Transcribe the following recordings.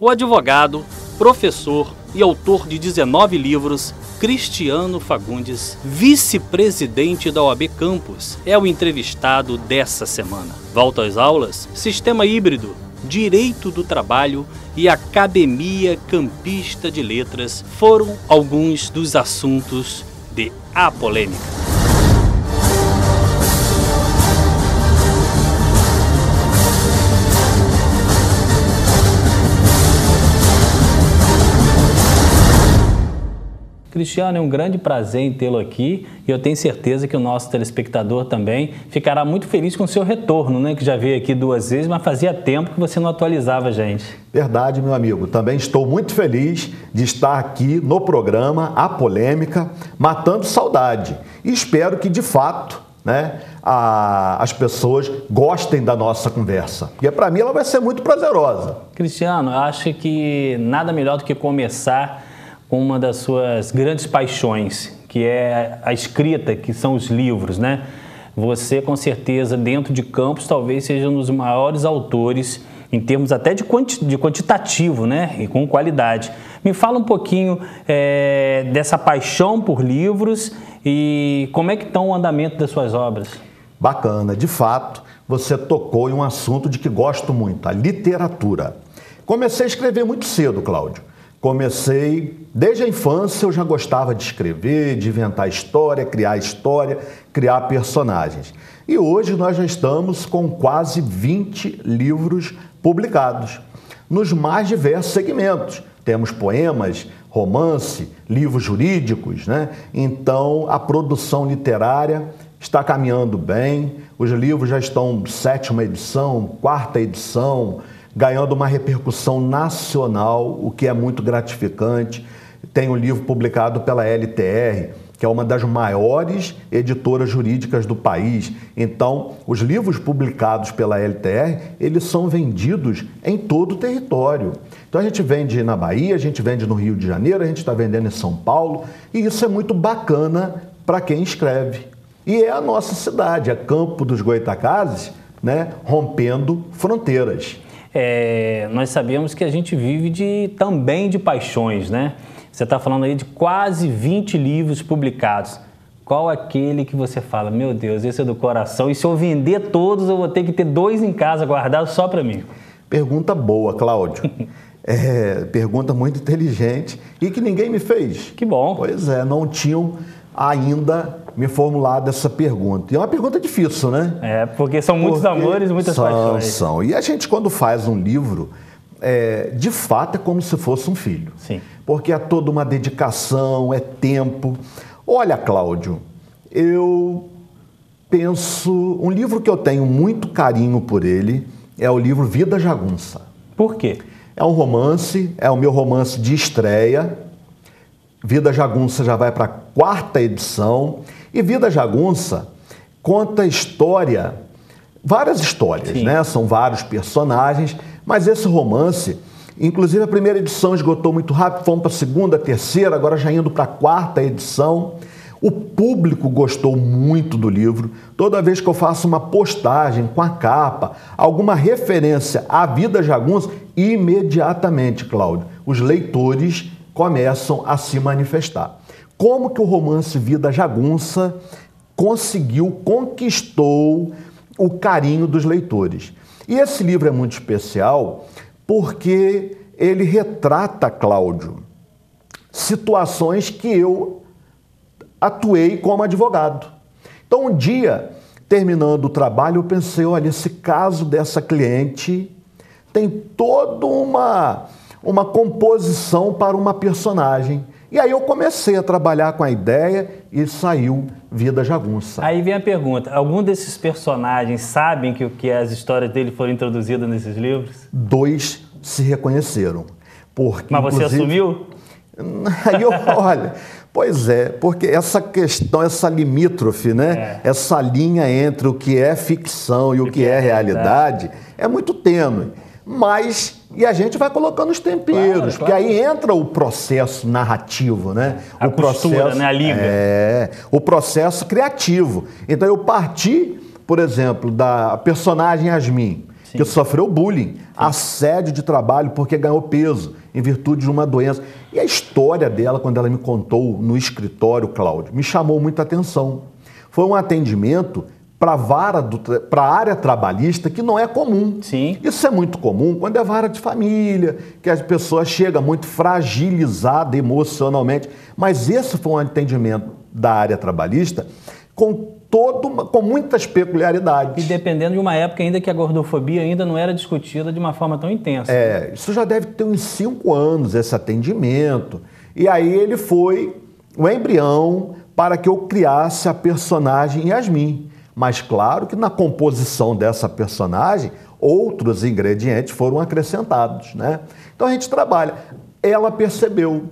O advogado, professor e autor de 19 livros, Cristiano Fagundes, vice-presidente da OAB Campos, é o entrevistado dessa semana. Volta às aulas, sistema híbrido, direito do trabalho e Academia Campista de Letras foram alguns dos assuntos de A Polêmica. Cristiano, é um grande prazer em tê-lo aqui e eu tenho certeza que o nosso telespectador também ficará muito feliz com o seu retorno, né? Que já veio aqui duas vezes, mas fazia tempo que você não atualizava a gente. Verdade, meu amigo. Também estou muito feliz de estar aqui no programa A Polêmica, matando saudade. E espero que, de fato, né, as pessoas gostem da nossa conversa. Porque, para mim, ela vai ser muito prazerosa. Cristiano, eu acho que nada melhor do que começar uma das suas grandes paixões, que é a escrita, que são os livros, né? Você, com certeza, dentro de Campos, talvez seja um dos maiores autores, em termos até de quantitativo, né? E com qualidade. Me fala um pouquinho dessa paixão por livros e como é que estão o andamento das suas obras. Bacana. De fato, você tocou em um assunto de que gosto muito, a literatura. Comecei a escrever muito cedo, Cláudio. Comecei, desde a infância eu já gostava de escrever, de inventar história, criar personagens. E hoje nós já estamos com quase 20 livros publicados, nos mais diversos segmentos. Temos poemas, romance, livros jurídicos, né? Então a produção literária está caminhando bem, os livros já estão 7ª edição, 4ª edição, ganhando uma repercussão nacional, o que é muito gratificante. Tem um livro publicado pela LTR, que é uma das maiores editoras jurídicas do país. Então, os livros publicados pela LTR, eles são vendidos em todo o território. Então, a gente vende na Bahia, a gente vende no Rio de Janeiro, a gente está vendendo em São Paulo, e isso é muito bacana para quem escreve. E é a nossa cidade, é Campos dos Goytacazes, né, rompendo fronteiras. Nós sabemos que a gente vive também de paixões, né? Você está falando aí de quase 20 livros publicados. Qual aquele que você fala, meu Deus, esse é do coração, e se eu vender todos, eu vou ter que ter 2 em casa guardados só para mim? Pergunta boa, Cláudio. Pergunta muito inteligente e que ninguém me fez. Que bom. Pois é, não tinham ainda me formulado essa pergunta. E é uma pergunta difícil, né? Porque são muitos amores e muitas paixões. São. E a gente, quando faz um livro, de fato é como se fosse um filho. Sim. Porque é toda uma dedicação, é tempo. Olha, Cláudio, eu penso... Um livro que eu tenho muito carinho por ele é o livro Vida Jagunça. Por quê? É um romance, é o meu romance de estreia. Vida Jagunça já vai para a 4ª edição. E Vida Jagunça conta história, várias histórias, sim, né? São vários personagens, mas esse romance, inclusive a 1ª edição esgotou muito rápido, fomos para a 2ª, 3ª, agora já indo para a 4ª edição. O público gostou muito do livro. Toda vez que eu faço uma postagem com a capa, alguma referência à Vida Jagunça, imediatamente, Cláudio, os leitores começam a se manifestar. Como que o romance Vida Jagunça conquistou o carinho dos leitores? E esse livro é muito especial porque ele retrata, Cláudio, situações que eu atuei como advogado. Então, um dia, terminando o trabalho, eu pensei, olha, esse caso dessa cliente tem toda uma composição para uma personagem. E aí eu comecei a trabalhar com a ideia e saiu Vida Jagunça. Aí vem a pergunta, algum desses personagens sabem que as histórias dele foram introduzidas nesses livros? 2 se reconheceram. Porque, mas você assumiu? Aí eu, olha, pois é, porque essa questão, essa limítrofe, né? Essa linha entre o que é ficção e o que é realidade é muito tênue. Mas, e a gente vai colocando os temperos, porque aí entra o processo narrativo, né? A costura, né? A liga. O processo criativo. Então eu parti, por exemplo, da personagem Yasmin. Sim. Que sofreu bullying, sim, assédio de trabalho porque ganhou peso em virtude de uma doença. E a história dela, quando ela me contou no escritório, Cláudio, me chamou muita atenção. Foi um atendimento para a área trabalhista, que não é comum. Sim. Isso é muito comum quando é vara de família, que a pessoa chega muito fragilizada emocionalmente. Mas esse foi um atendimento da área trabalhista com muitas peculiaridades. E dependendo de uma época ainda que a gordofobia ainda não era discutida de uma forma tão intensa. É, isso já deve ter uns 5 anos, esse atendimento. E aí ele foi o embrião para que eu criasse a personagem Yasmin. Mas claro que na composição dessa personagem, outros ingredientes foram acrescentados, né? Então a gente trabalha. Ela percebeu.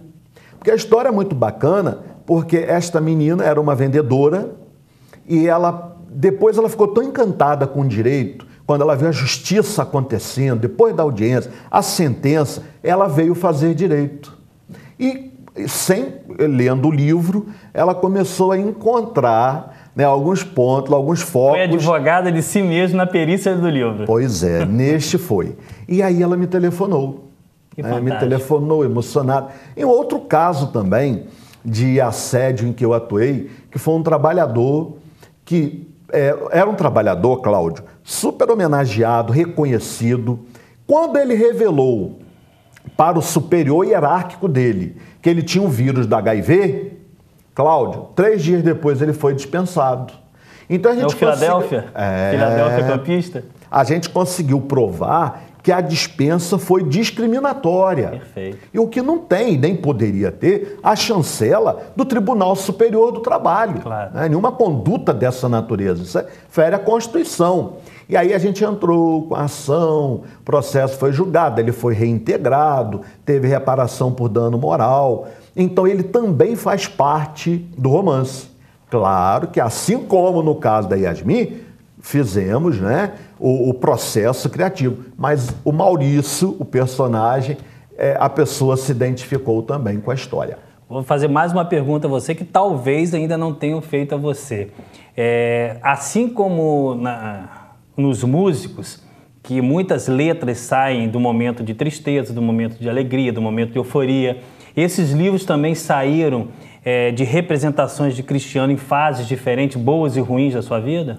Porque a história é muito bacana, porque esta menina era uma vendedora e ela, depois ela ficou tão encantada com o direito, quando ela viu a justiça acontecendo, depois da audiência, a sentença, ela veio fazer direito. E lendo o livro, ela começou a encontrar, né, alguns pontos, alguns focos. Foi advogada de si mesmo na perícia do livro. Pois é, neste foi. E aí ela me telefonou. Que fantástico. Me telefonou, emocionada. Em outro caso também, de assédio em que eu atuei, que foi um trabalhador que... era um trabalhador, Cláudio, super homenageado, reconhecido. Quando ele revelou para o superior hierárquico dele que ele tinha um vírus da HIV... Cláudio, 3 dias depois ele foi dispensado. Então a gente Filadélfia? Filadélfia campista? A gente conseguiu provar que a dispensa foi discriminatória. Perfeito. E o que não tem, nem poderia ter, a chancela do Tribunal Superior do Trabalho. Claro. Né? Nenhuma conduta dessa natureza. Isso fere a Constituição. E aí a gente entrou com a ação, o processo foi julgado, ele foi reintegrado, teve reparação por dano moral. Então ele também faz parte do romance. Claro que assim como no caso da Yasmin, fizemos, né, o processo criativo. Mas o Maurício, o personagem, a pessoa se identificou também com a história. Vou fazer mais uma pergunta a você que talvez ainda não tenha feito a você. Assim como nos músicos, que muitas letras saem do momento de tristeza, do momento de alegria, do momento de euforia. Esses livros também saíram de representações de Cristiano em fases diferentes, boas e ruins da sua vida?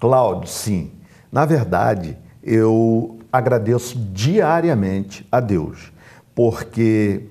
Cláudio, sim. Na verdade, eu agradeço diariamente a Deus, porque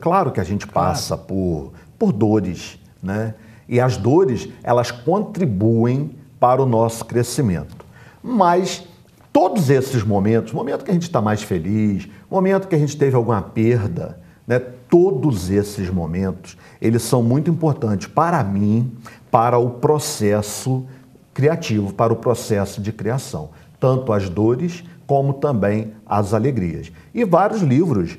claro que a gente passa por dores, né? E as dores, elas contribuem para o nosso crescimento. Mas todos esses momentos, momento que a gente está mais feliz, momento que a gente teve alguma perda, né? Todos esses momentos, eles são muito importantes para mim, para o processo criativo, para o processo de criação. Tanto as dores, como também as alegrias. E vários livros,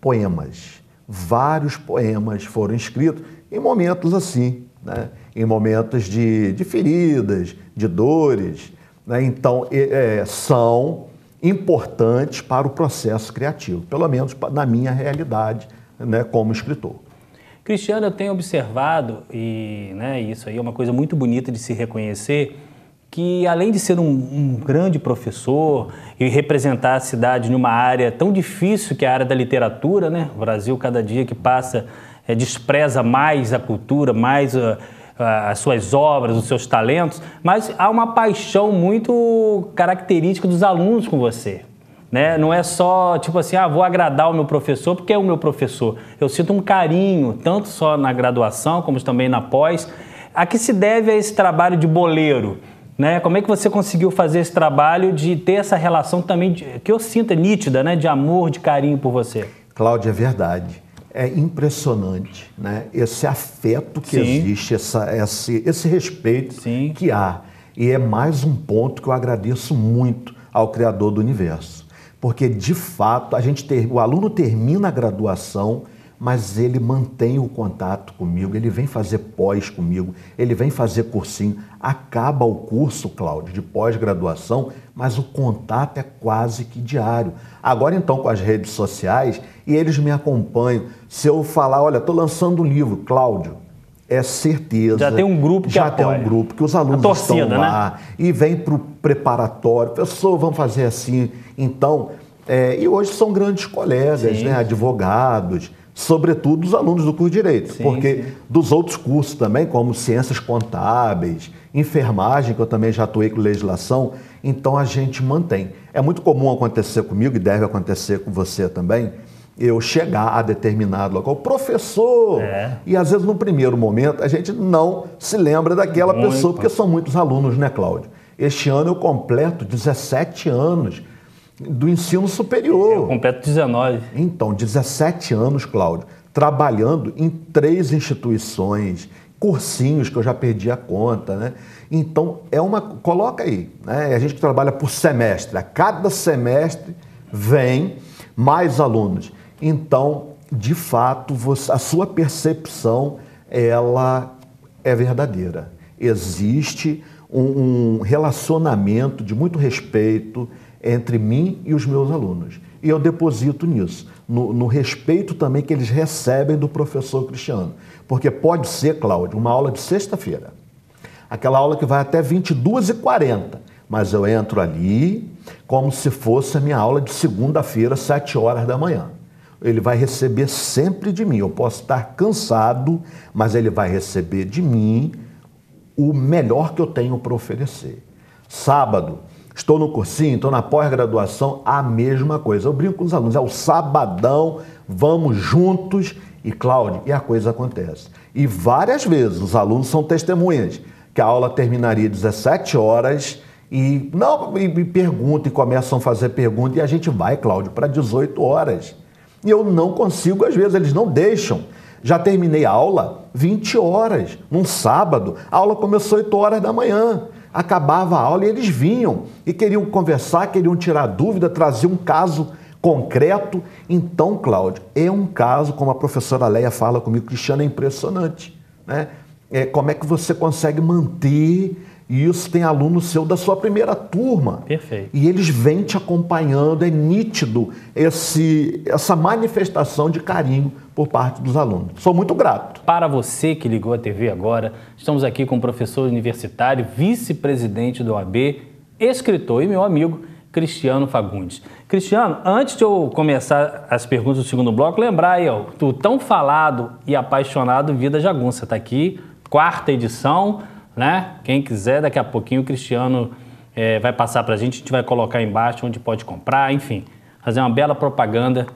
poemas, vários poemas foram escritos em momentos assim, né? Em momentos de feridas, de dores. Né? Então, são importantes para o processo criativo, pelo menos na minha realidade, né, como escritor. Cristiano, eu tenho observado, e né, isso aí é uma coisa muito bonita de se reconhecer, que além de ser um grande professor e representar a cidade numa área tão difícil que é a área da literatura, né? O Brasil, cada dia que passa, despreza mais a cultura, mais as suas obras, os seus talentos, mas há uma paixão muito característica dos alunos com você, né? Não é só, tipo assim, vou agradar o meu professor porque é o meu professor. Eu sinto um carinho, tanto só na graduação, como também na pós. A que se deve esse trabalho de boleiro, né? Como é que você conseguiu fazer esse trabalho de ter essa relação também, que eu sinto nítida, né? De amor, de carinho por você. Cláudia, é verdade. É impressionante, né? Esse afeto que, sim, existe, esse respeito, sim, que há. E é mais um ponto que eu agradeço muito ao Criador do Universo. Porque, de fato, o aluno termina a graduação, mas ele mantém o contato comigo, ele vem fazer pós comigo, ele vem fazer cursinho. Acaba o curso, Cláudio, de pós-graduação, mas o contato é quase que diário. Agora, então, com as redes sociais, e eles me acompanham. Se eu falar, olha, estou lançando um livro, Cláudio, É certeza. Já tem um grupo que apoia. Já tem um grupo que os alunos estão lá, né? E vem para o preparatório. Pessoal, vamos fazer assim. Então, e hoje são grandes colegas, né? Advogados, sobretudo os alunos do curso de Direito. Sim, porque dos outros cursos também, como Ciências Contábeis, Enfermagem, que eu também já atuei com legislação, então a gente mantém. É muito comum acontecer comigo, e deve acontecer com você também, eu chegar a determinado local, professor, e às vezes no primeiro momento a gente não se lembra daquela pessoa, porque são muitos alunos, né, Cláudio? Este ano eu completo 17 anos do ensino superior. Eu completo 19. Então, 17 anos, Cláudio, trabalhando em 3 instituições, cursinhos que eu já perdi a conta, né? Então, é uma... Coloca aí, né? A gente que trabalha por semestre, a cada semestre vem mais alunos. Então, de fato, a sua percepção, ela é verdadeira. Existe um relacionamento de muito respeito entre mim e os meus alunos. E eu deposito nisso, no respeito também que eles recebem do professor Cristiano. Porque pode ser, Cláudio, uma aula de sexta-feira, aquela aula que vai até 22h40, mas eu entro ali como se fosse a minha aula de segunda-feira, 7h. Ele vai receber sempre de mim. Eu posso estar cansado, mas ele vai receber de mim o melhor que eu tenho para oferecer. Sábado, estou no cursinho, estou na pós-graduação, a mesma coisa. Eu brinco com os alunos, é o sabadão, vamos juntos. E, Cláudio, e a coisa acontece. E várias vezes os alunos são testemunhas, que a aula terminaria 17h, e perguntam, e começam a fazer pergunta, e a gente vai, Cláudio, para 18h. E eu não consigo, às vezes, eles não deixam. Já terminei a aula 20h, num sábado. A aula começou 8h. Acabava a aula e eles vinham e queriam conversar, queriam tirar dúvida, trazer um caso concreto. Então, Cláudio, é um caso, como a professora Leia fala comigo, Cristiano, é impressionante, né? Como é que você consegue manter... E isso tem aluno seu da sua primeira turma. Perfeito. E eles vêm te acompanhando, é nítido essa manifestação de carinho por parte dos alunos. Sou muito grato. Para você que ligou a TV agora, estamos aqui com o professor universitário, vice-presidente da OAB, escritor e meu amigo Cristiano Fagundes. Cristiano, antes de eu começar as perguntas do segundo bloco, lembrar aí, ó, o tão falado e apaixonado Vida Jagunça. Está aqui, 4ª edição. Né? Quem quiser, daqui a pouquinho o Cristiano vai passar para a gente vai colocar aí embaixo onde pode comprar, enfim, fazer uma bela propaganda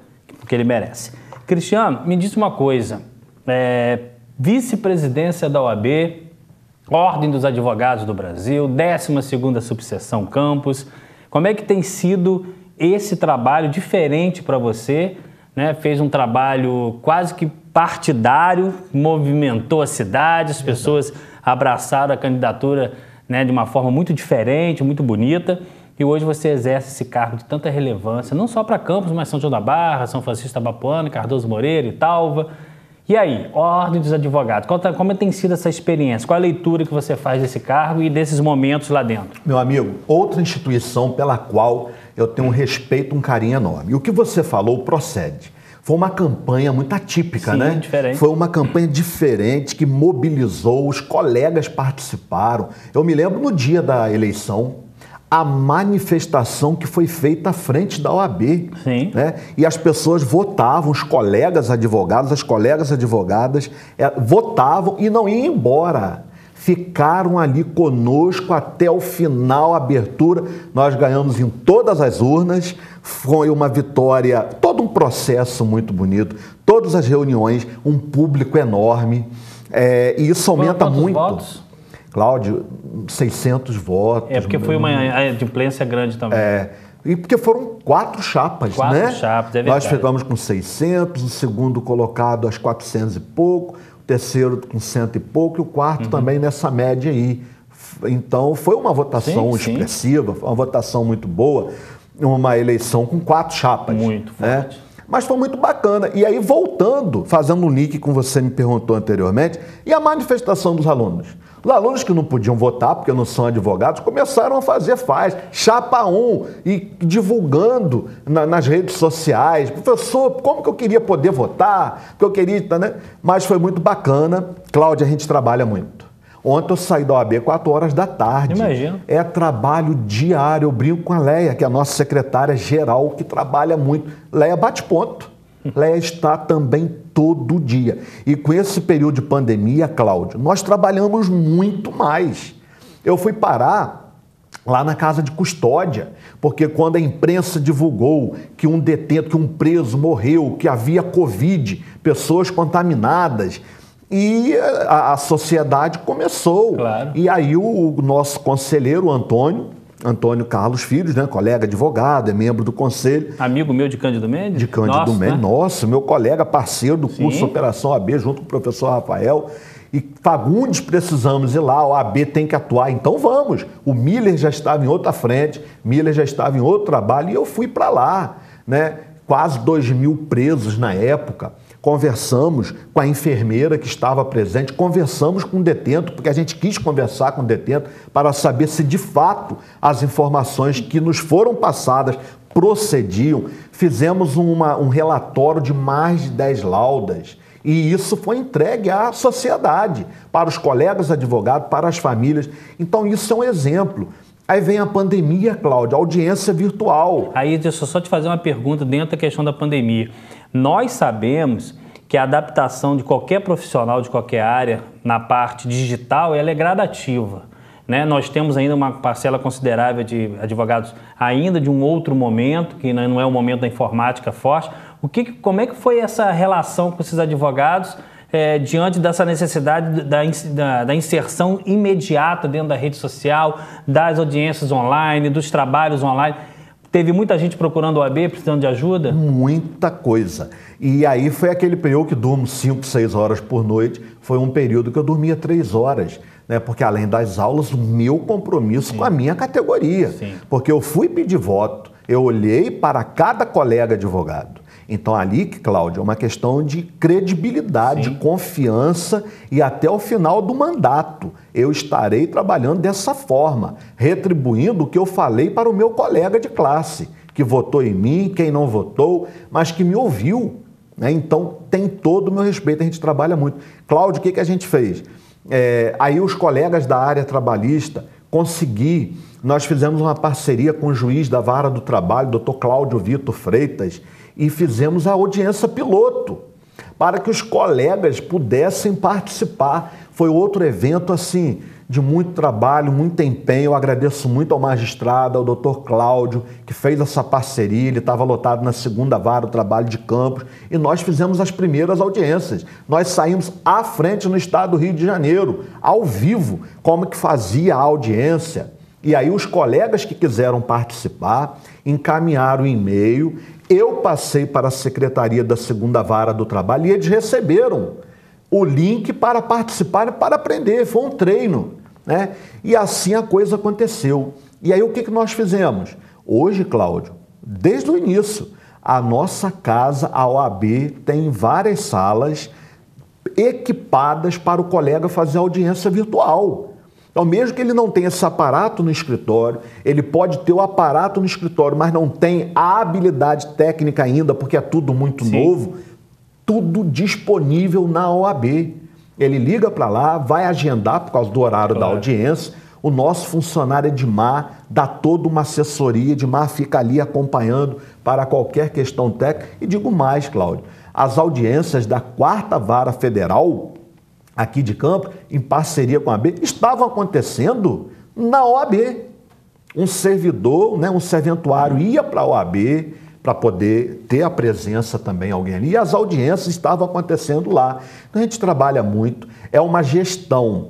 que ele merece. Cristiano, me diz uma coisa, vice-presidência da OAB, Ordem dos Advogados do Brasil, 12ª subseção Campos, como é que tem sido esse trabalho diferente para você, né? Fez um trabalho quase que partidário, movimentou a cidade, as pessoas abraçaram a candidatura, né, de uma forma muito diferente, muito bonita, e hoje você exerce esse cargo de tanta relevância, não só para Campos, mas São João da Barra, São Francisco Abapuana, Cardoso Moreira, Italva. E aí, Ordem dos Advogados, como tem sido essa experiência? Qual a leitura que você faz desse cargo e desses momentos lá dentro? Meu amigo, outra instituição pela qual eu tenho um respeito, um carinho enorme. E o que você falou procede. Foi uma campanha muito atípica, né? Diferente. Foi uma campanha diferente que mobilizou, os colegas participaram. Eu me lembro no dia da eleição, a manifestação que foi feita à frente da OAB. Sim. Né? E as pessoas votavam, os colegas advogados, as colegas advogadas votavam e não iam embora. Ficaram ali conosco até o final, a abertura. Nós ganhamos em todas as urnas. Foi uma vitória, todo um processo muito bonito. Todas as reuniões, um público enorme. E isso aumenta muito. Votos? Cláudio, 600 votos. Porque foi uma adimplência grande também. E porque foram 4 chapas, né? 4 chapas, é verdade. Nós ficamos com 600, o segundo colocado às 400 e pouco. Terceiro com 100 e pouco e o quarto também nessa média aí. Então, foi uma votação expressiva, foi uma votação muito boa, uma eleição com 4 chapas. Muito forte. Mas foi muito bacana. E aí, voltando, fazendo um link com você me perguntou anteriormente, e a manifestação dos alunos? Os alunos que não podiam votar, porque não são advogados, começaram a fazer chapa 1, e divulgando nas redes sociais. Professor, como que eu queria poder votar? Que eu queria, né? Mas foi muito bacana. Cláudia, a gente trabalha muito. Ontem eu saí da OAB 4 horas da tarde. Imagina. É trabalho diário. Eu brinco com a Leia, que é a nossa secretária-geral, que trabalha muito. Leia bate ponto. Leia está também todo dia. E com esse período de pandemia, Cláudio, nós trabalhamos muito mais. Eu fui parar lá na casa de custódia, porque quando a imprensa divulgou que um detento, que um preso morreu, que havia Covid, pessoas contaminadas, e a sociedade começou. Claro. E aí o nosso conselheiro, Antônio Carlos Filhos, né, colega advogado, é membro do conselho. Amigo meu de Cândido Mendes? De Cândido Mendes, né? Nossa, meu colega, parceiro do curso Operação OAB, junto com o professor Rafael. E Fagundes, precisamos ir lá, a OAB tem que atuar, então vamos. O Miller já estava em outra frente, Miller já estava em outro trabalho, e eu fui para lá, né? Quase 2.000 presos na época. Conversamos com a enfermeira que estava presente, conversamos com o detento, porque a gente quis conversar com o detento para saber se de fato as informações que nos foram passadas procediam. Fizemos um relatório de mais de 10 laudas. E isso foi entregue à sociedade, para os colegas advogados, para as famílias. Então, isso é um exemplo. Aí vem a pandemia, Cláudio, audiência virtual. Aí, deixa eu só te fazer uma pergunta dentro da questão da pandemia. Nós sabemos que a adaptação de qualquer profissional de qualquer área na parte digital, ela é gradativa, né? Nós temos ainda uma parcela considerável de advogados ainda de um outro momento, que não é o momento da informática forte. Como é que foi essa relação com esses advogados diante dessa necessidade da inserção imediata dentro da rede social, das audiências online, dos trabalhos online? Teve muita gente procurando o OAB, precisando de ajuda? Muita coisa. E aí foi aquele período que durmo 5, 6 horas por noite, foi um período que eu dormia 3 horas. Porque além das aulas, o meu compromisso com a minha categoria. Sim. Porque eu fui pedir voto, eu olhei para cada colega advogado. Então, ali, Cláudio, é uma questão de credibilidade, de confiança, e até o final do mandato eu estarei trabalhando dessa forma, retribuindo o que eu falei para o meu colega de classe, que votou em mim, quem não votou, mas que me ouviu, né? Então, tem todo o meu respeito, a gente trabalha muito. Cláudio, o que que a gente fez? Aí os colegas da área trabalhista nós fizemos uma parceria com o juiz da Vara do Trabalho, doutor Cláudio Vitor Freitas, e fizemos a audiência piloto para que os colegas pudessem participar. Foi outro evento assim de muito trabalho, muito empenho. Eu agradeço muito ao magistrado, ao doutor Cláudio, que fez essa parceria. Ele estava lotado na segunda vara do trabalho de Campos e nós fizemos as primeiras audiências. Nós saímos à frente no estado do Rio de Janeiro, ao vivo, como que fazia a audiência. E aí os colegas que quiseram participar encaminharam o e-mail. Eu passei para a Secretaria da Segunda Vara do Trabalho e eles receberam o link para participar e para aprender. Foi um treino, né? E assim a coisa aconteceu. E aí o que nós fizemos? Hoje, Cláudio, desde o início, a nossa casa, a OAB, tem várias salas equipadas para o colega fazer audiência virtual. Então, mesmo que ele não tenha esse aparato no escritório, ele pode ter o aparato no escritório, mas não tem a habilidade técnica ainda, porque é tudo muito novo, tudo disponível na OAB. Ele liga para lá, vai agendar por causa do horário da audiência. O nosso funcionário Edmar dá toda uma assessoria, Edmar fica ali acompanhando para qualquer questão técnica. E digo mais, Cláudio, as audiências da 4ª Vara Federal aqui de Campos, em parceria com a OAB, estavam acontecendo na OAB. Um servidor, né, um serventuário ia para a OAB para poder ter a presença também alguém ali, e as audiências estavam acontecendo lá. Então, a gente trabalha muito, é uma gestão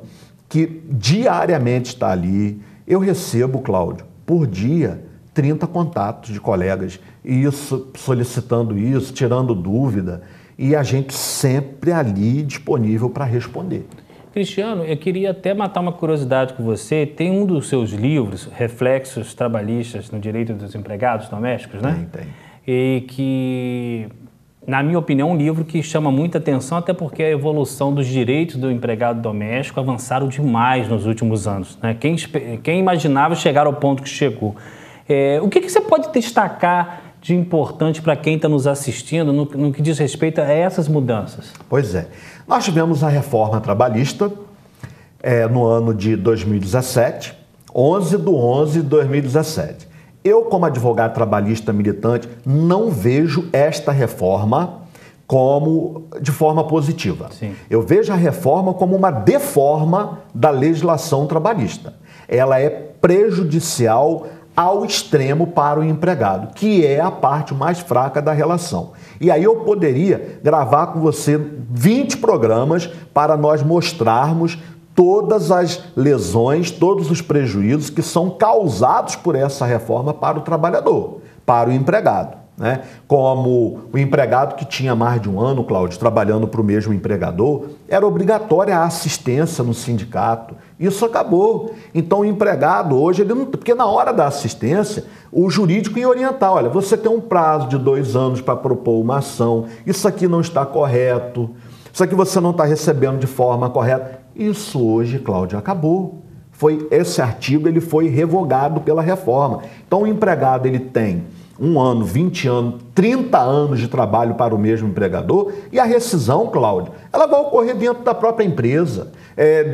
que diariamente está ali. Eu recebo, Cláudio, por dia, 30 contatos de colegas, e isso, solicitando isso, tirando dúvida. E a gente sempre ali disponível para responder. Cristiano, eu queria até matar uma curiosidade com você. Tem um dos seus livros, Reflexos Trabalhistas no Direito dos Empregados Domésticos, né? Tem. E que na minha opinião, um livro que chama muita atenção, até porque a evolução dos direitos do empregado doméstico avançaram demais nos últimos anos, né? Quem imaginava chegar ao ponto que chegou? O que você pode destacar de importante para quem está nos assistindo no que diz respeito a essas mudanças? Pois é. Nós tivemos a reforma trabalhista no ano de 2017, 11/11/2017. Eu, como advogado trabalhista militante, não vejo esta reforma como de forma positiva. Sim. Eu vejo a reforma como uma deforma da legislação trabalhista. Ela é prejudicial ao extremo para o empregado, que é a parte mais fraca da relação. E aí eu poderia gravar com você 20 programas para nós mostrarmos todas as lesões, todos os prejuízos que são causados por essa reforma para o trabalhador, para o empregado, né? Como o empregado que tinha mais de um ano, Cláudio, trabalhando para o mesmo empregador, era obrigatória a assistência no sindicato. Isso acabou. Então o empregado hoje, ele não, porque na hora da assistência, o jurídico ia orientar, olha, você tem um prazo de 2 anos para propor uma ação, isso aqui não está correto, isso aqui você não está recebendo de forma correta. Isso hoje, Cláudio, acabou. Esse artigo ele foi revogado pela reforma. Então o empregado ele tem 1 ano, 20 anos, 30 anos de trabalho para o mesmo empregador, e a rescisão, Cláudio, ela vai ocorrer dentro da própria empresa,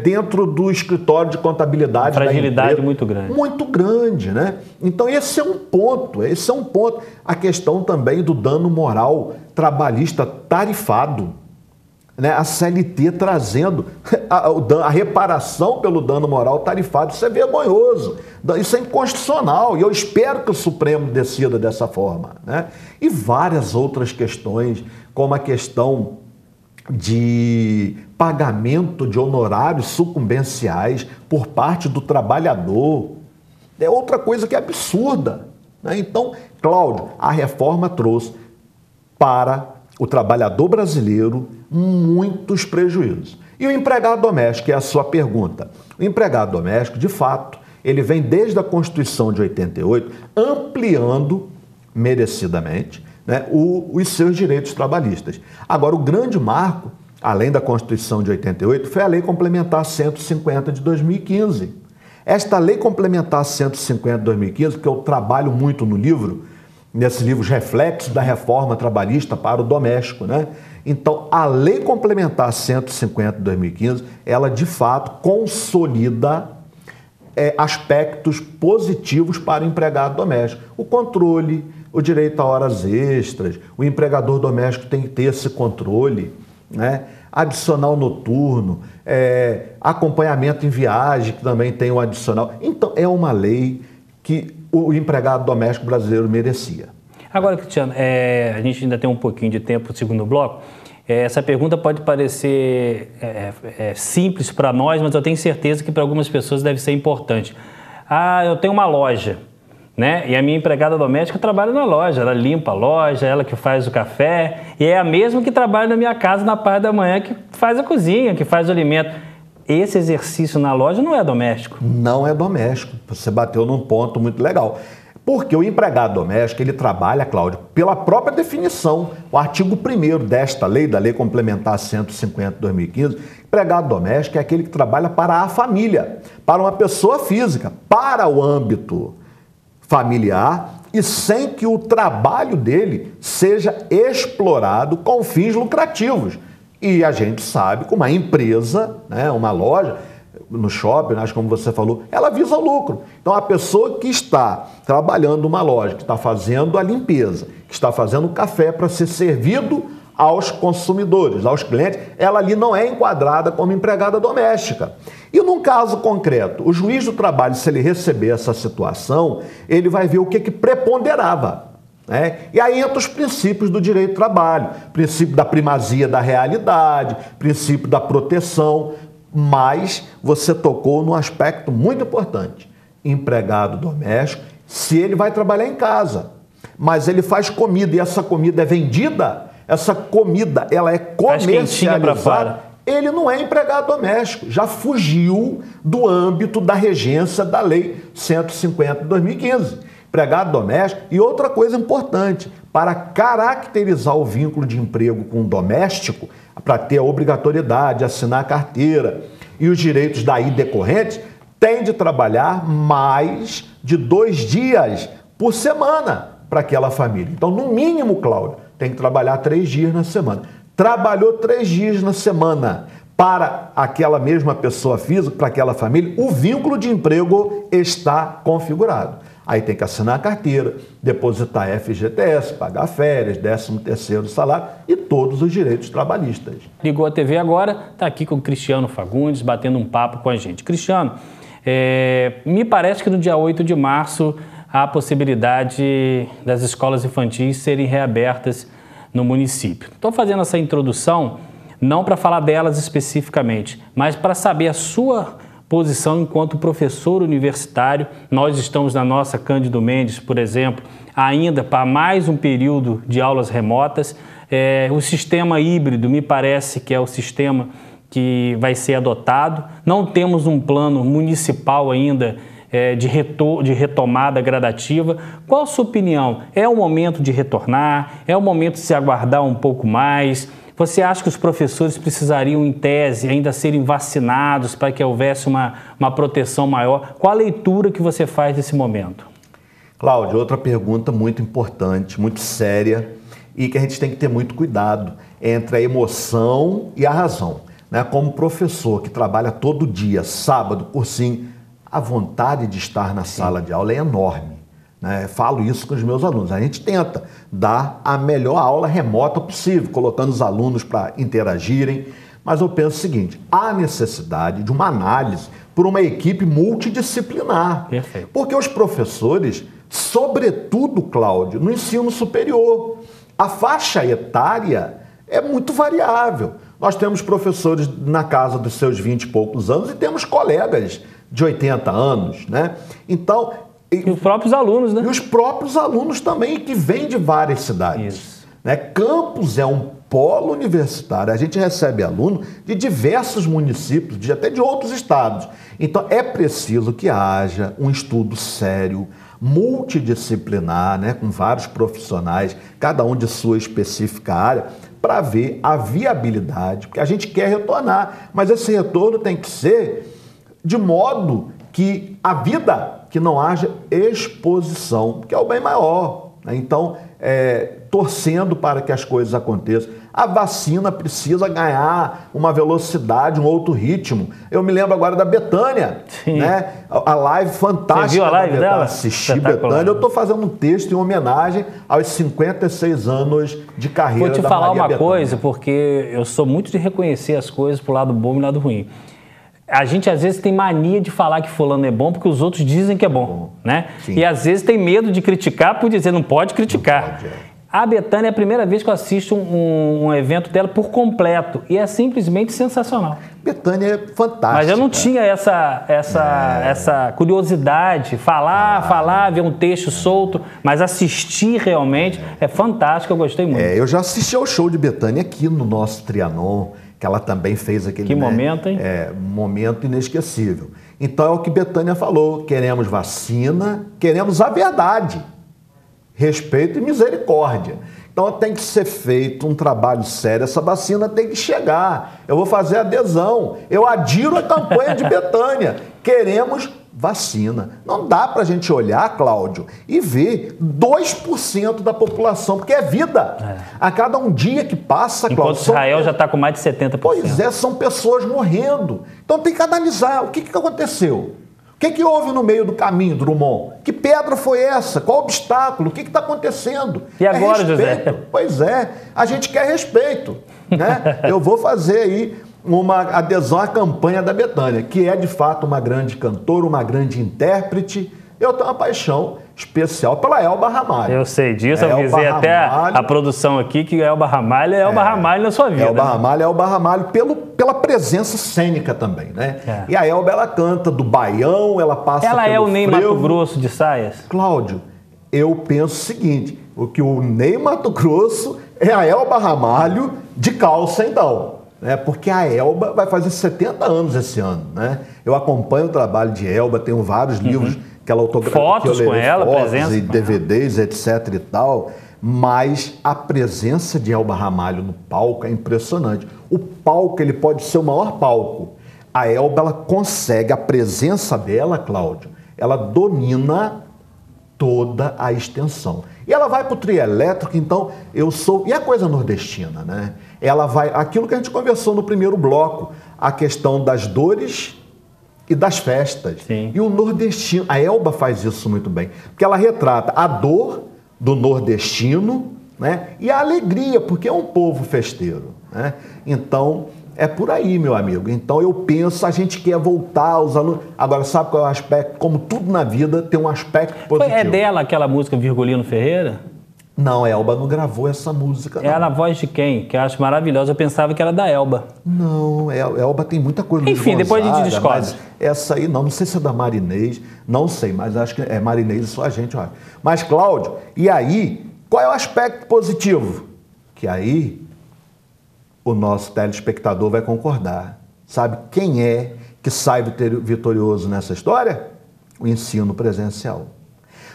dentro do escritório de contabilidade. Fragilidade muito grande. Muito grande, né? Então esse é um ponto, esse é um ponto. A questão também do dano moral trabalhista tarifado, né? A CLT trazendo a reparação pelo dano moral tarifado. Isso é vergonhoso, isso é inconstitucional, e eu espero que o Supremo decida dessa forma, né? E várias outras questões, como a questão de pagamento de honorários sucumbenciais por parte do trabalhador, é outra coisa que é absurda, né? Então, Cláudio, a reforma trouxe para o trabalhador brasileiro muitos prejuízos. E o empregado doméstico, é a sua pergunta. O empregado doméstico, de fato, ele vem desde a Constituição de 88 ampliando merecidamente, né, os seus direitos trabalhistas. Agora, o grande marco, além da Constituição de 88, foi a Lei Complementar 150 de 2015. Esta Lei Complementar 150 de 2015, que eu trabalho muito no livro, nesse livro, os reflexos da reforma trabalhista para o doméstico, né? Então, a Lei Complementar 150 de 2015, ela, de fato, consolida aspectos positivos para o empregado doméstico. O controle, o direito a horas extras, o empregador doméstico tem que ter esse controle, né? Adicional noturno, acompanhamento em viagem, que também tem um adicional. Então, é uma lei que o empregado doméstico brasileiro merecia. Agora, Cristiano, a gente ainda tem um pouquinho de tempo para o segundo bloco. Essa pergunta pode parecer simples para nós, mas eu tenho certeza que para algumas pessoas deve ser importante. Ah, eu tenho uma loja, né? E a minha empregada doméstica trabalha na loja, ela limpa a loja, ela que faz o café, e é a mesma que trabalha na minha casa na parte da manhã, que faz a cozinha, que faz o alimento. Esse exercício na loja não é doméstico? Não é doméstico. Você bateu num ponto muito legal. Porque o empregado doméstico, ele trabalha, Cláudio, pela própria definição. O artigo 1º desta lei, da Lei Complementar 150 de 2015, empregado doméstico é aquele que trabalha para a família, para uma pessoa física, para o âmbito familiar, e sem que o trabalho dele seja explorado com fins lucrativos. E a gente sabe que uma empresa, né, uma loja, no shopping, acho, como você falou, ela visa o lucro. Então, a pessoa que está trabalhando uma loja, que está fazendo a limpeza, que está fazendo o café para ser servido aos consumidores, aos clientes, ela ali não é enquadrada como empregada doméstica. E num caso concreto, o juiz do trabalho, se ele receber essa situação, ele vai ver o que preponderava, né? E aí entra os princípios do direito do trabalho, princípio da primazia da realidade, princípio da proteção. Mas você tocou num aspecto muito importante. Empregado doméstico, se ele vai trabalhar em casa, mas ele faz comida e essa comida é vendida, essa comida ela é comercializada, ele não é empregado doméstico, já fugiu do âmbito da regência da Lei 150 de 2015. empregado doméstico. E outra coisa importante, para caracterizar o vínculo de emprego com o doméstico, para ter a obrigatoriedade de assinar a carteira e os direitos daí decorrentes, tem de trabalhar mais de 2 dias por semana para aquela família. Então, no mínimo, Cláudio, tem que trabalhar 3 dias na semana. Trabalhou 3 dias na semana para aquela mesma pessoa física, para aquela família, o vínculo de emprego está configurado. Aí tem que assinar a carteira, depositar FGTS, pagar férias, 13º salário e todos os direitos trabalhistas. Ligou a TV agora, está aqui com o Cristiano Fagundes, batendo um papo com a gente. Cristiano, me parece que no dia 8 de março há a possibilidade das escolas infantis serem reabertas no município. Estou fazendo essa introdução não para falar delas especificamente, mas para saber a sua posição enquanto professor universitário. Nós estamos na nossa Cândido Mendes, por exemplo, ainda para mais um período de aulas remotas. O sistema híbrido me parece que é o sistema que vai ser adotado. Não temos um plano municipal ainda de retomada gradativa. Qual a sua opinião? É o momento de retornar? É o momento de se aguardar um pouco mais? Você acha que os professores precisariam, em tese, ainda serem vacinados para que houvesse uma proteção maior? Qual a leitura que você faz desse momento? Cláudio, outra pergunta muito importante, muito séria e que a gente tem que ter muito cuidado entre a emoção e a razão, né? Como professor que trabalha todo dia, sábado, cursinho, a vontade de estar na sala de aula é enorme, né? Falo isso com os meus alunos. A gente tenta dar a melhor aula remota possível, colocando os alunos para interagirem. Mas eu penso o seguinte, há necessidade de uma análise por uma equipe multidisciplinar. Perfeito. Porque os professores, sobretudo, Cláudio, no ensino superior, a faixa etária é muito variável. Nós temos professores na casa dos seus 20 e poucos anos e temos colegas de 80 anos, né? Então, e os próprios alunos, né? E os próprios alunos também, que vêm de várias cidades. Isso. Né? Campos é um polo universitário. A gente recebe aluno de diversos municípios, até de outros estados. Então, é preciso que haja um estudo sério, multidisciplinar, né? Com vários profissionais, cada um de sua específica área, para ver a viabilidade, porque a gente quer retornar. Mas esse retorno tem que ser de modo que a vida, que não haja exposição, que é o bem maior, né? Então, torcendo para que as coisas aconteçam. A vacina precisa ganhar uma velocidade, um outro ritmo. Eu me lembro agora da Betânia, né? A live fantástica. Você viu a live dela? Assisti Betânia. Eu estou fazendo um texto em homenagem aos 56 anos de carreira da Maria Betânia. Vou te falar uma coisa, porque eu sou muito de reconhecer as coisas pro lado bom e lado ruim. A gente, às vezes, tem mania de falar que fulano é bom porque os outros dizem que é bom, né? Sim. E, às vezes, tem medo de criticar por dizer, não pode criticar. Não pode, A Betânia é a primeira vez que eu assisto um evento dela por completo e é simplesmente sensacional. Betânia é fantástica. Mas eu não tinha essa curiosidade, falar, ver um texto solto, mas assistir realmente é fantástico, eu gostei muito. Eu já assisti ao show de Betânia aqui no nosso Trianon, que ela também fez aquele momento, hein? Momento inesquecível. Então é o que Betânia falou, queremos vacina, queremos a verdade, respeito e misericórdia. Então tem que ser feito um trabalho sério, essa vacina tem que chegar, eu vou fazer adesão, eu adiro a campanha de Betânia, queremos vacina. Não dá para a gente olhar, Cláudio, e ver 2% da população, porque é vida. A cada um dia que passa, Cláudio... Enquanto Israel já está com mais de 70%. Pois é, são pessoas morrendo. Então tem que analisar o que aconteceu. O que houve no meio do caminho, Drummond? Que pedra foi essa? Qual obstáculo? O que está acontecendo? E agora, José? Pois é, a gente quer respeito, né? Eu vou fazer aí uma adesão à campanha da Betânia, que é de fato uma grande cantora, uma grande intérprete. Eu tenho uma paixão especial pela Elba Ramalho. Eu sei disso, eu avisei até a produção aqui que Elba Ramalho é Elba Ramalho na sua vida. Elba Ramalho é Elba Ramalho pela presença cênica também, né? E a Elba, ela canta do baião, ela passa pelo frevo. Ela é o Ney Mato Grosso de saias? Cláudio, eu penso o seguinte, o Ney Mato Grosso é a Elba Ramalho de calça, então. Porque a Elba vai fazer 70 anos esse ano, né? Eu acompanho o trabalho de Elba, tenho vários livros aquela autografia, fotos com ela, presença e DVDs, etc e tal, mas a presença de Elba Ramalho no palco é impressionante. O palco, ele pode ser o maior palco. A Elba, ela consegue, a presença dela, Cláudio, ela domina toda a extensão. E ela vai para o trio elétrico, então eu sou... E a coisa nordestina, né? Ela vai... Aquilo que a gente conversou no primeiro bloco, a questão das dores e das festas. Sim. E o nordestino... A Elba faz isso muito bem, porque ela retrata a dor do nordestino, né? E a alegria, porque é um povo festeiro, né? Então... É por aí, meu amigo. Então, eu penso, a gente quer voltar aos alunos... Agora, sabe qual é o aspecto? Como tudo na vida tem um aspecto positivo. É dela aquela música Virgulino Ferreira? Não, a Elba não gravou essa música. Não. É na voz de quem? Que eu acho maravilhosa. Eu pensava que era da Elba. Não, Elba tem muita coisa. Enfim, depois a gente descobre. Essa aí, não sei se é da Marinês. Não sei, mas acho que é Marinês e só a gente, olha. Mas, Cláudio, e aí, qual é o aspecto positivo? Que aí... o nosso telespectador vai concordar. Sabe quem é que sai vitorioso nessa história? O ensino presencial.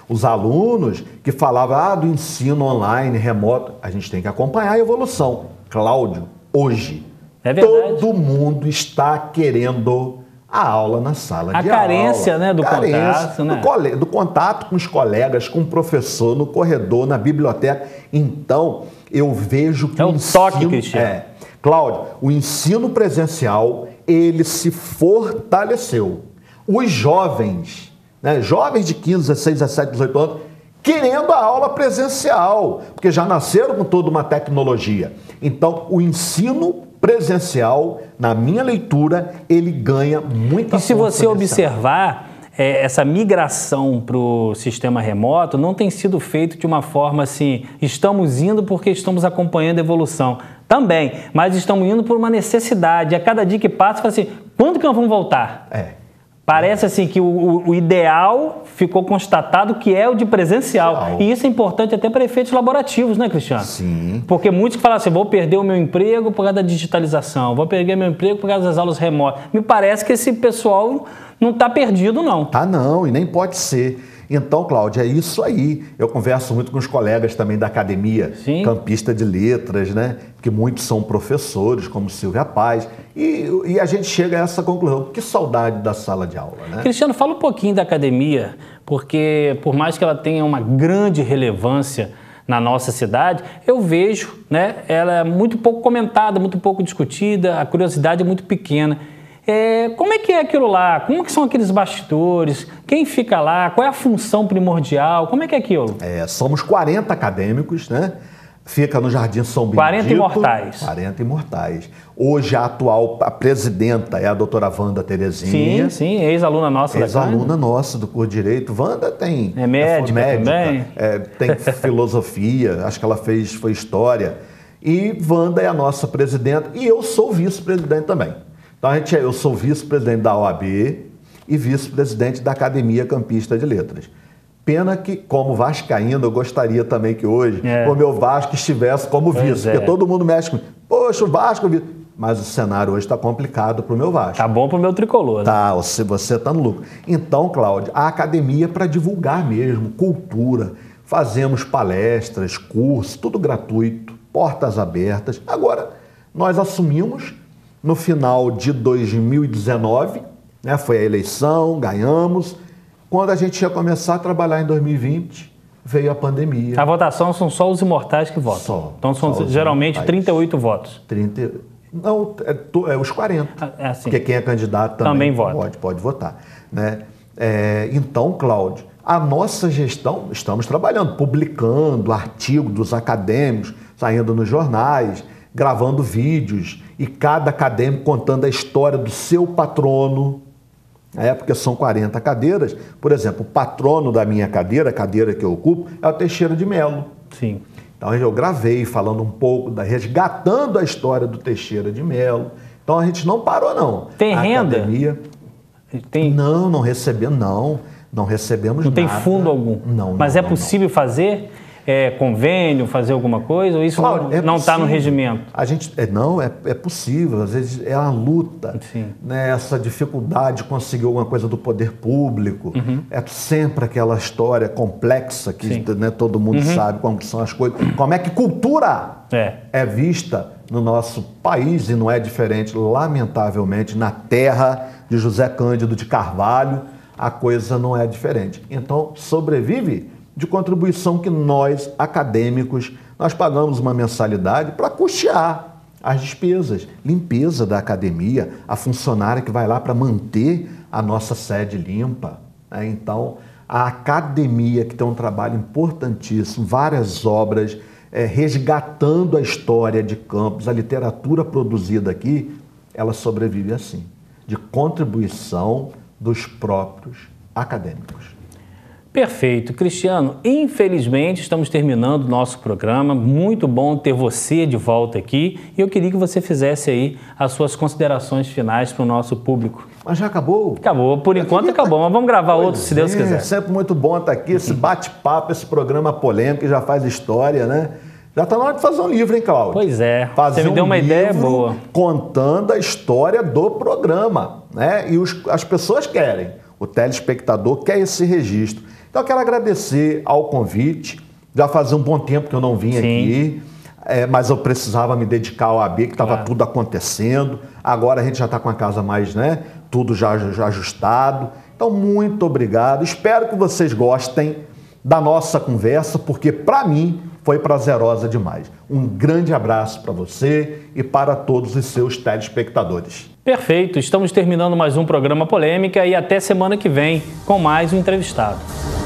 Os alunos que falavam do ensino online, remoto, a gente tem que acompanhar a evolução. Cláudio, hoje, é verdade. Todo mundo está querendo a aula na sala de aula. A carência, né, do contato, né? Do contato com os colegas, com o professor, no corredor, na biblioteca. Então, eu vejo que é um toque, Cristiano. Cláudio, o ensino presencial, ele se fortaleceu. Os jovens, né, jovens de 15, 16, 17, 18 anos, querendo a aula presencial, porque já nasceram com toda uma tecnologia. Então, o ensino presencial, na minha leitura, ele ganha muita força. E se você observar, essa migração para o sistema remoto não tem sido feito de uma forma assim, estamos indo porque estamos acompanhando a evolução. Também, mas estamos indo por uma necessidade. A cada dia que passa, fala assim, quando que nós vamos voltar? Parece assim que o ideal ficou constatado que é o de presencial. E isso é importante até para efeitos laborativos, né, Cristiano? Sim. Porque muitos que falam assim, vou perder o meu emprego por causa da digitalização, vou perder meu emprego por causa das aulas remotas. Me parece que esse pessoal não está perdido, não. Tá não, e nem pode ser. Então, Cláudio, é isso aí. Eu converso muito com os colegas também da Academia Campista de Letras, né? Que muitos são professores, como Silvia Paz. E a gente chega a essa conclusão. Que saudade da sala de aula, né? Cristiano, fala um pouquinho da academia, porque por mais que ela tenha uma grande relevância na nossa cidade, eu vejo, né? Ela é muito pouco comentada, muito pouco discutida, a curiosidade é muito pequena. Como é que é aquilo lá? Como que são aqueles bastidores? Quem fica lá? Qual é a função primordial? Como é que é aquilo? Somos 40 acadêmicos, né? Fica no Jardim São Bendito. 40 imortais. 40 imortais. Hoje a atual presidenta é a doutora Wanda Terezinha. Sim, sim, ex-aluna nossa da casa. Ex-aluna nossa do curso de Direito. Wanda tem... É médica, também. Tem filosofia, acho que ela foi história. E Wanda é a nossa presidenta e eu sou vice-presidente também. Então, eu sou vice-presidente da OAB e vice-presidente da Academia Campista de Letras. Pena que, como vascaíno, eu gostaria também que hoje o meu Vasco estivesse como vice, porque todo mundo mexe comigo. Poxa, o Vasco... Mas o cenário hoje está complicado para o meu Vasco. Tá bom para o meu tricolor, né? Tá, você está no lucro. Então, Cláudio, a academia é para divulgar mesmo, cultura. Fazemos palestras, cursos, tudo gratuito, portas abertas. Agora, nós assumimos... No final de 2019, né, foi a eleição, ganhamos. Quando a gente ia começar a trabalhar em 2020, veio a pandemia. A votação são só os imortais que votam. Só, então são só geralmente imortais. 38 votos. 30, não, os 40. Assim. Porque quem é candidato também vota. Pode votar. Né? Então, Cláudio, a nossa gestão, estamos trabalhando, publicando artigos dos acadêmicos, saindo nos jornais, gravando vídeos e cada acadêmico contando a história do seu patrono. Na época são 40 cadeiras. Por exemplo, o patrono da minha cadeira, a cadeira que eu ocupo, é o Teixeira de Melo. Sim. Então eu gravei falando um pouco, resgatando a história do Teixeira de Melo. Então a gente não parou, não. Tem renda? Academia... Tem... Não, não recebemos, não. Não recebemos nada. Não tem fundo algum? Não. Mas é possível fazer? convênio, fazer alguma coisa? Ou isso claro, não está no regimento? A gente, é possível. Às vezes é uma luta, né, essa dificuldade de conseguir alguma coisa do poder público. Uhum. É sempre aquela história complexa que né, todo mundo sabe como que são as coisas. Como é que cultura é vista no nosso país e não é diferente, lamentavelmente, na terra de José Cândido de Carvalho, a coisa não é diferente. Então, sobrevive de contribuição que nós, acadêmicos, nós pagamos uma mensalidade para custear as despesas. Limpeza da academia, a funcionária que vai lá para manter a nossa sede limpa. Né? Então, a academia, que tem um trabalho importantíssimo, várias obras, resgatando a história de Campos, a literatura produzida aqui, ela sobrevive assim, de contribuição dos próprios acadêmicos. Perfeito. Cristiano, infelizmente estamos terminando o nosso programa. Muito bom ter você de volta aqui. E eu queria que você fizesse aí as suas considerações finais para o nosso público. Mas já acabou? Acabou. Por enquanto acabou. Mas vamos gravar outro, se Deus quiser. É sempre muito bom estar aqui, esse bate-papo, esse programa polêmico que já faz história, né? Já está na hora de fazer um livro, hein, Cláudio? Pois é. Você me deu uma ideia boa. Contando a história do programa, né? E as pessoas querem. O telespectador quer esse registro. Então, eu quero agradecer ao convite. Já fazia um bom tempo que eu não vim aqui, mas eu precisava me dedicar ao AB, que estava tudo acontecendo. Agora a gente já está com a casa mais, né? Tudo já ajustado. Então, muito obrigado. Espero que vocês gostem da nossa conversa, porque, para mim, foi prazerosa demais. Um grande abraço para você e para todos os seus telespectadores. Perfeito. Estamos terminando mais um programa Polêmica e até semana que vem com mais um entrevistado.